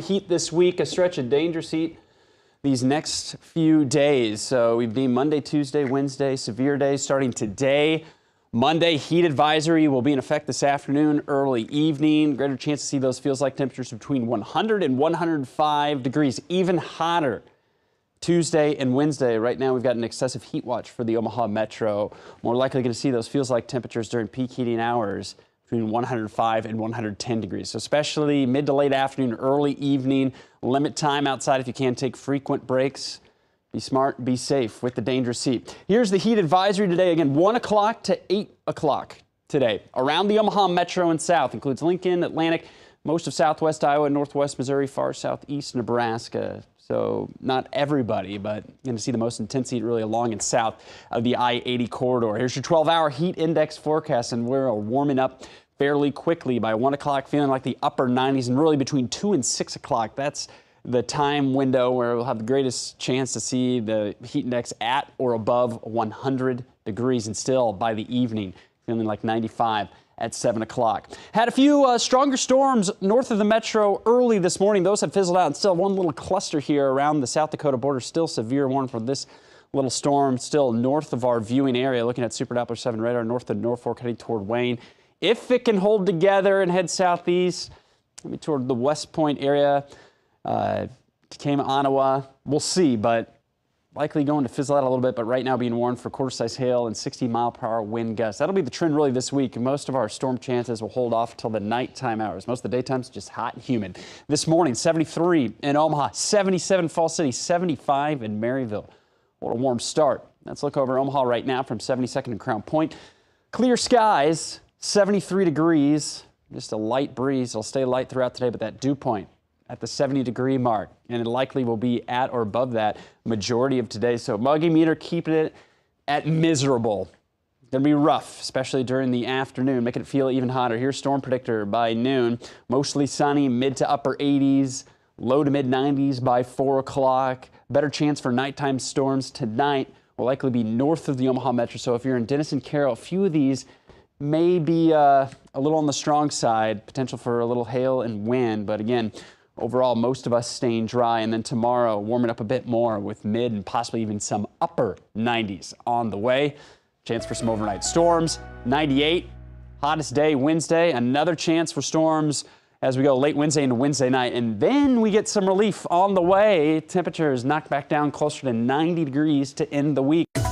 the heat this week, a stretch of dangerous heat these next few days. So we've been Monday, Tuesday, Wednesday, severe days starting today. Monday, heat advisory will be in effect this afternoon, early evening. Greater chance to see those feels like temperatures between 100 and 105 degrees, even hotter. Tuesday and Wednesday, right now we've got an excessive heat watch for the Omaha Metro. More likely going to see those feels like temperatures during peak heating hours between 105 and 110 degrees. So especially mid to late afternoon, early evening, limit time outside if you can, take frequent breaks. Be smart, be safe with the dangerous heat. Here's the heat advisory today. Again, 1 o'clock to 8 o'clock today around the Omaha Metro and south. Includes Lincoln, Atlantic, most of southwest Iowa, northwest Missouri, far southeast Nebraska. So not everybody, but you're going to see the most intense heat really along and south of the I-80 corridor. Here's your 12-hour heat index forecast, and we're warming up fairly quickly by 1 o'clock, feeling like the upper 90s, and really between 2 and 6 o'clock. That's the time window where we'll have the greatest chance to see the heat index at or above 100 degrees, and still by the evening, feeling like 95 at 7 o'clock. Had a few stronger storms north of the metro early this morning. Those have fizzled out, and still one little cluster here around the South Dakota border. Still severe warning for this little storm, still north of our viewing area. Looking at Super Doppler 7 radar, north of Norfolk, heading toward Wayne. If it can hold together and head southeast, maybe toward the West Point area. Tacoma, Ottawa, we'll see, but likely going to fizzle out a little bit, but right now being warned for quarter-size hail and 60-mile-per-hour wind gusts. That'll be the trend really this week, and most of our storm chances will hold off till the nighttime hours. Most of the daytime's just hot and humid. This morning, 73 in Omaha, 77 in Falls City, 75 in Maryville. What a warm start. Let's look over Omaha right now from 72nd and Crown Point. Clear skies, 73 degrees, just a light breeze. It'll stay light throughout today, but that dew point at the 70-degree mark, and it likely will be at or above that majority of today. So muggy meter keeping it at miserable. Gonna be rough, especially during the afternoon, making it feel even hotter. Here's storm predictor by noon. Mostly sunny, mid to upper 80s, low to mid 90s by 4 o'clock. Better chance for nighttime storms tonight will likely be north of the Omaha Metro. So if you're in Denison, Carroll, a few of these may be a little on the strong side, potential for a little hail and wind, but again, overall, most of us staying dry, and then tomorrow warming up a bit more with mid and possibly even some upper 90s on the way. Chance for some overnight storms. 98, hottest day Wednesday. Another chance for storms as we go late Wednesday into Wednesday night, and then we get some relief on the way. Temperatures knocked back down closer to 90 degrees to end the week.